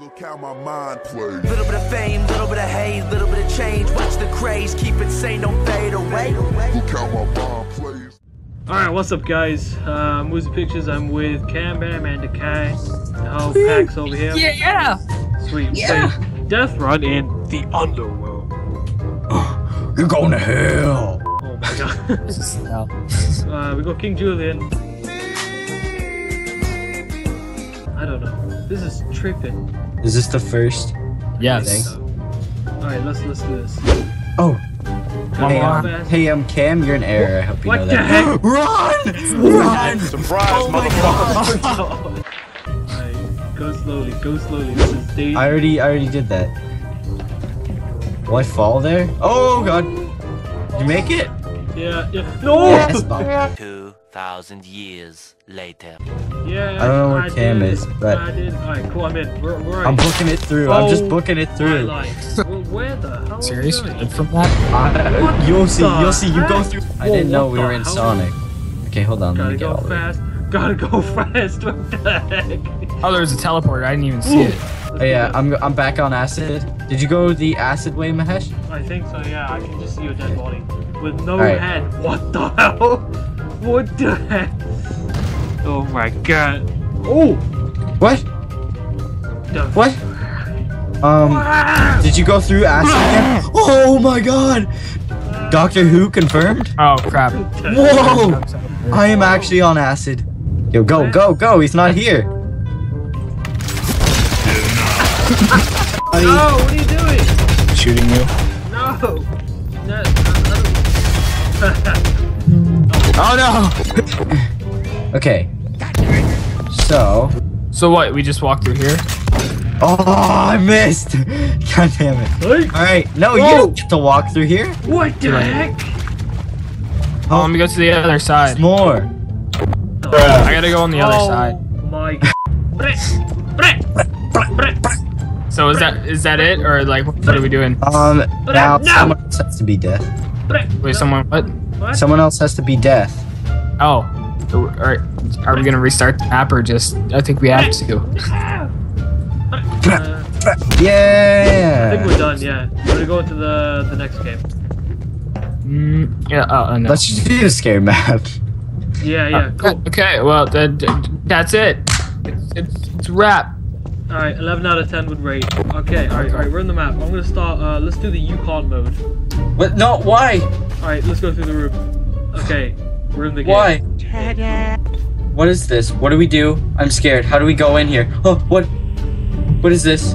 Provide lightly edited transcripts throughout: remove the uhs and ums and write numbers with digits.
Look how my mind plays. Little bit of fame, little bit of haze, little bit of change. Watch the craze, keep it sane, don't fade away. Look how my mind plays. Alright, what's up guys? Woozy Pictures, I'm with Cam Bam and Decay. The whole pack's over here. Yeah! Sweet. Yeah. Death Run in the Underworld. Oh, you're going to hell. Oh my god. This is hell. We got King Julian. I don't know. This is tripping. Is this the first? Yeah. So. Alright, let's do this. Oh! Hey, Cam, you're an error. I hope you know that. What the heck? Run! Run! Surprise, oh motherfucker! Alright, go slowly, go slowly. This is dangerous. I already did that. Will I fall there? Oh god! Did you make it? Yeah. No! Yes, 2,000 years later. Yeah, I don't know where Cam is, but I did. Alright, cool. I'm in. Where I'm booking it through. I'm just booking it through. Where the hell? Seriously? From that? You'll see. You go through. I didn't know we were in Sonic. Okay, hold on. Let me get all fast. Gotta go fast. What the heck? Oh, there was a teleporter. I didn't even see it. Oh yeah, I'm back on acid. Did you go the acid way, Mahesh? I think so. Yeah, I can just see your dead body with no head. What the hell? What the heck? Oh my god. Oh! What? Duh. What? Did you go through acid again? Oh my god! Doctor Who confirmed? Oh crap. Whoa! I am actually on acid. Yo, go! He's not here! No, what are you doing? Shooting you? No! Oh no! Okay. So what? We just walked through here? Oh, I missed! God damn it. Alright, no, you don't get to walk through here. What the heck? Oh, let me go to the other side. More. Oh. I gotta go on the other side. Oh my god. So is that it? Or like, what are we doing? Now someone else has to be death. Wait, someone what? What? Someone else has to be death. Oh. Are we gonna restart the map or just... I think we have to. Yeah! I think we're done, yeah. We're gonna go into the next game. Yeah, no. Let's just do a scary map. Yeah, cool. Okay, well, that's it. It's a wrap. Alright, 11 out of 10 would rate. Okay, alright, we're in the map. I'm gonna start, let's do the UConn mode. What? No, why? Alright, let's go through the room. Okay, we're in the game. Why? What is this? What do we do? I'm scared. How do we go in here? Oh, what? What is this?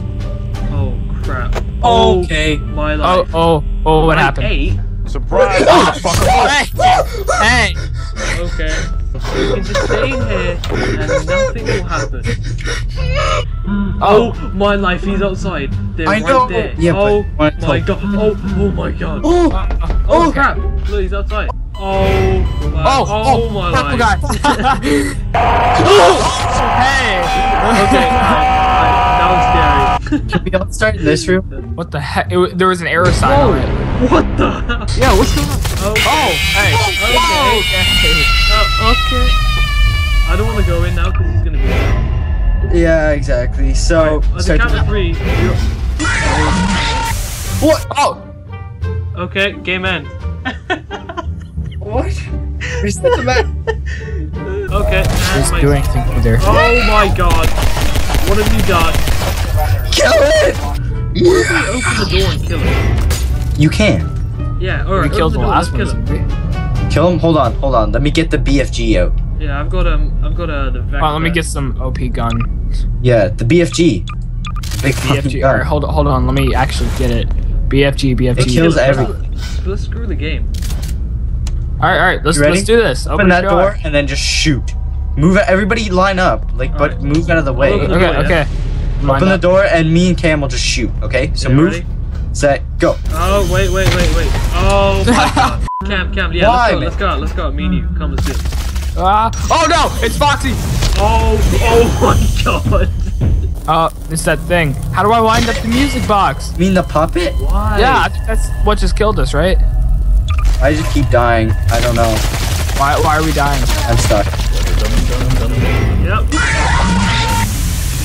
Oh, crap. Okay. My life. Oh, what happened? Hey. Surprise, motherfucker. Hey. Okay. You can just stay in here and nothing will happen. Oh, my life, he's outside. They're right there. Yeah, my god. Oh my god. Oh crap. Look, he's outside. Oh my life. Hey. Okay. That was scary. Can we all start in this room? What the heck? There was an error sign on it. What the hell? Yeah, what's going on? Okay. I don't want to go in now because he's going to be there. Yeah, exactly. So, right, on the count of three. What? Oh. Okay, game end. What? Reset the map. Okay. He's doing things over there. Oh my god! What have you done? Kill it! Yeah. Open the door and kill it. You can. Yeah. All right. We killed the last one. Kill him. Hold on. Let me get the BFG out. Yeah, I've got the vector. Let me get some OP gun. Yeah, the BFG. BFG. Alright, hold on. Let me actually get it. BFG. It kills everything. Let's screw the game. Alright. Let's do this. Open that door and then just shoot. Move. Everybody line up. Like, but move out of the way. Okay. Open the door and me and Cam will just shoot. Okay. So move. Set. Go. Oh wait. Oh my god. Cam. Yeah. Let's go. Me and you. Come, let's do it. Oh no! It's Foxy! Oh my god! It's that thing. How do I wind up the music box? You mean the puppet? Why? Yeah, I think that's what just killed us, right? I just keep dying. I don't know. Why are we dying? I'm stuck.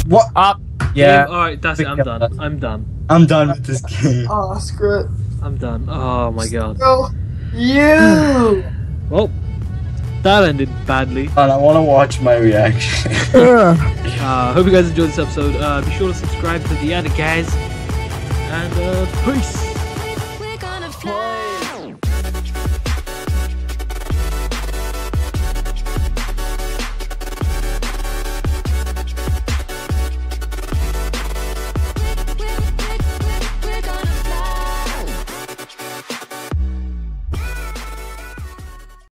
Yep. What? Yeah. All right, that's it. I'm done with this game. Oh, screw it. I'm done. Oh my god. No. You. Well, that ended badly. And I want to watch my reaction. Hope you guys enjoyed this episode. Be sure to subscribe to the other guys. And peace.